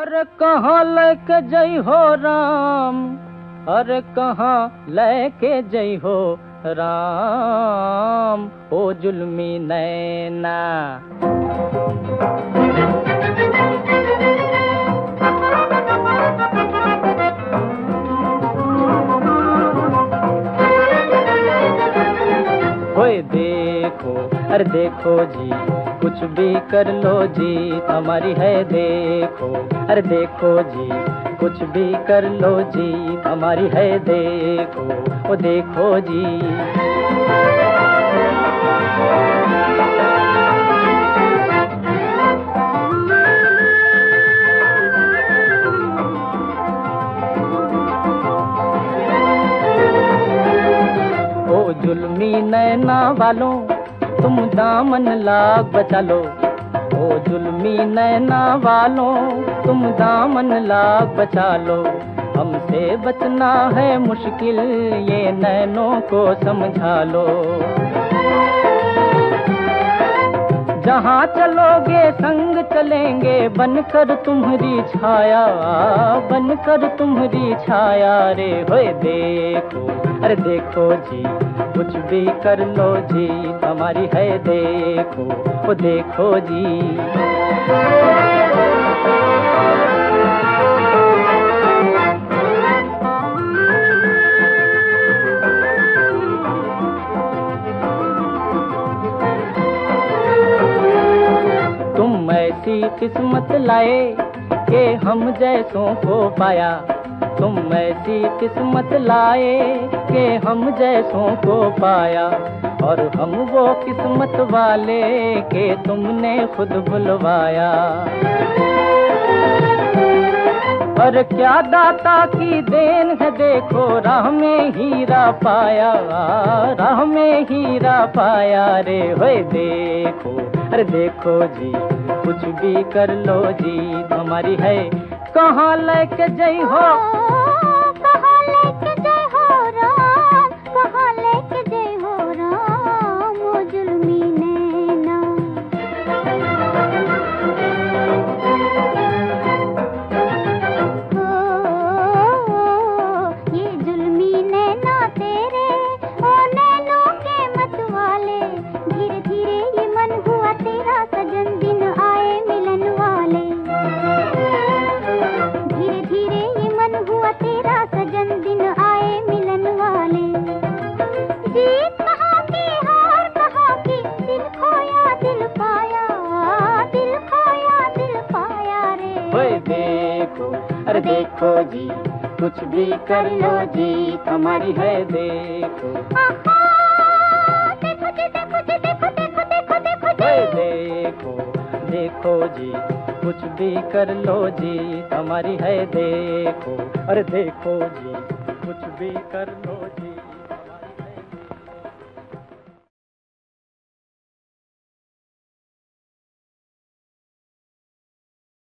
अरे कहाँ लेके जई हो राम, अरे कहाँ लेके जई हो राम ओ जुल्मी नैना। ओए देखो अरे देखो जी, कुछ भी कर लो जी हमारी है देखो। अरे देखो जी कुछ भी कर लो जी हमारी है देखो। ओ देखो जी ओ जुल्मी नैना वालों तुम दामन लाग बचा लो। ओ जुल्मी नैना वालों तुम दामन लाग बचा लो। हमसे बचना है मुश्किल ये नैनों को समझा लो। जहाँ चलोगे संग चलेंगे बनकर तुम्हारी छाया, बनकर तुम्हारी छाया। रे होए देखो अरे देखो जी, कुछ भी कर लो जी हमारी है देखो। ओ देखो जी तुम ऐसी किस्मत लाए के हम जैसों को पाया। तुम ऐसी किस्मत लाए के हम जैसों को पाया। और हम वो किस्मत वाले के तुमने खुद बुलवाया। और क्या दाता की देन है देखो, राह में हीरा पाया, राह में हीरा पाया। रे होए देखो अरे देखो जी, कुछ भी कर लो जी हमारी है। कहाँ लेके जई हो, कहाँ लेके जई हो राम, कहाँ लेके जई हो राम ओ जुल्मी नैना। हो ये जुल्मी नैना तेरे ओ नैनों के मत वाले। धीरे धीरे ये मन हुआ तेरा सजन, दिन आए मिलन वाले। तेरा सजन दिन आए मिलन वाले। जीत कहाँ की हार कहाँ की, दिल खोया दिल पाया, दिल खोया दिल पाया। रे ओए देखो अरे देखो जी, कुछ भी कर लो जी हमारी है देखो। देखो जी देखो जी देखो देखो देखो देखो देखो देखो जी, कुछ भी कर लो जी हमारी है देखो। अरे देखो जी कुछ भी कर लो जी।